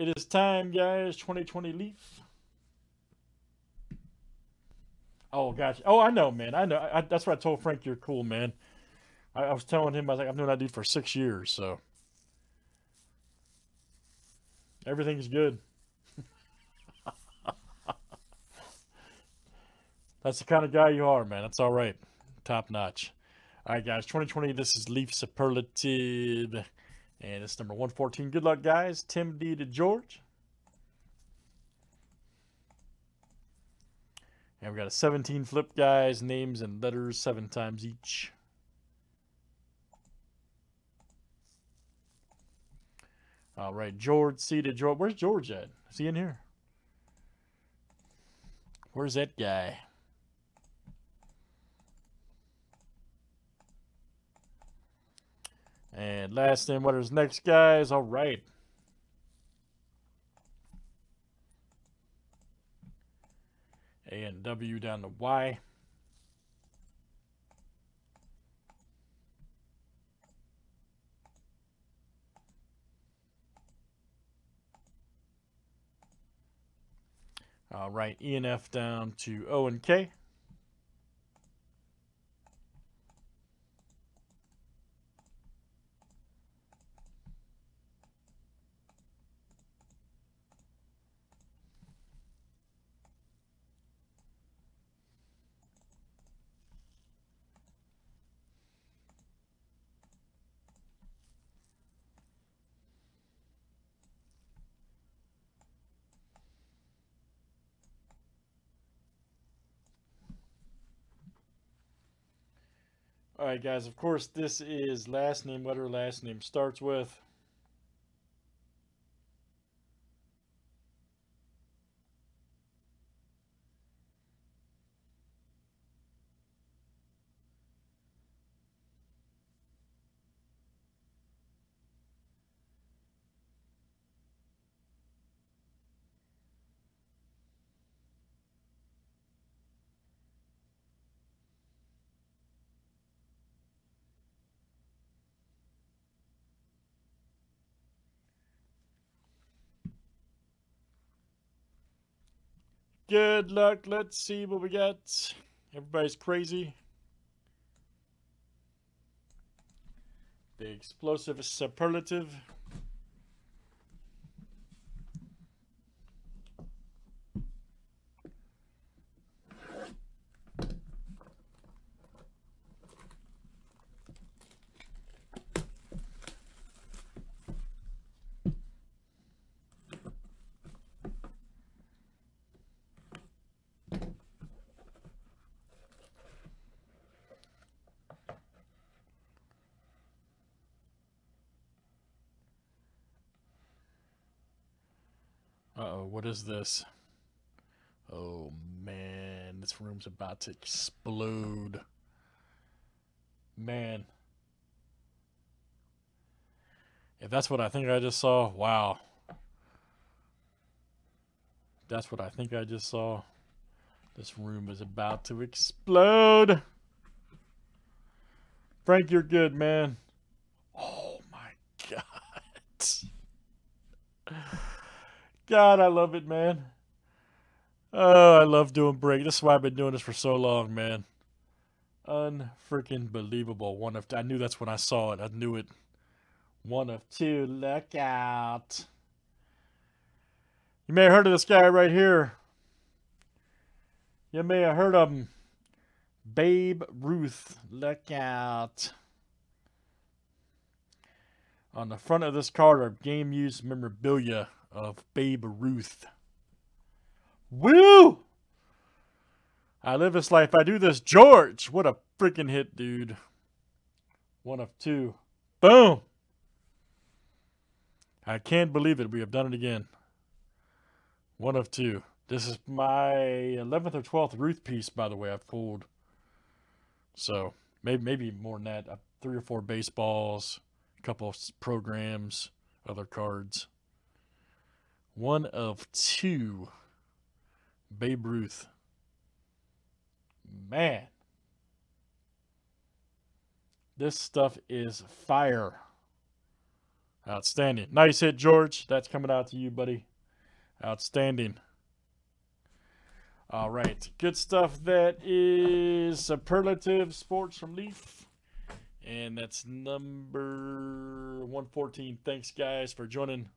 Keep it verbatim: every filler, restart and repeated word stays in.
It is time, guys. twenty twenty Leaf. Oh, gotcha. Oh, I know, man. I know. I, that's what I told Frank. You're cool, man. I, I was telling him, I was like, I've known that dude for six years, so. Everything's good. That's the kind of guy you are, man. That's all right. Top notch. All right, guys. twenty twenty, this is Leaf Superlative. And it's number one fourteen. Good luck, guys. Tim D to George. And we got a seventeen flip, guys. Names and letters seven times each. All right, George C to George. Where's George at? Is he in here? Where's that guy? And last name, what is next, guys? All right. A and W down to Y. All right, E and F down to O and K. All right, guys, of course, this is last name, whatever last name starts with. Good luck. Let's see what we got. Everybody's crazy. The explosive superlative. Uh-oh, what is this? Oh, man, this room's about to explode. Man. If that's what I think I just saw, wow. That's what I think I just saw. This room is about to explode. Frank, you're good, man. Oh, my God. God, I love it, man. Oh, I love doing break. This is why I've been doing this for so long, man. Unfreaking believable. One of two. I knew that's when I saw it. I knew it. One of two. Look out. You may have heard of this guy right here. You may have heard of him. Babe Ruth. Look out. On the front of this card are game use memorabilia of Babe Ruth. Woo! I live this life. I do this. George! What a freaking hit, dude. One of two. Boom! I can't believe it. We have done it again. One of two. This is my eleventh or twelfth Ruth piece, by the way, I've pulled. So, maybe, maybe more than that. Three or four baseballs, a couple of programs, other cards. One of two. Babe Ruth. Man. This stuff is fire. Outstanding. Nice hit, George. That's coming out to you, buddy. Outstanding. All right. Good stuff. That is Superlative Sports from Leaf. And that's number one fourteen. Thanks, guys, for joining.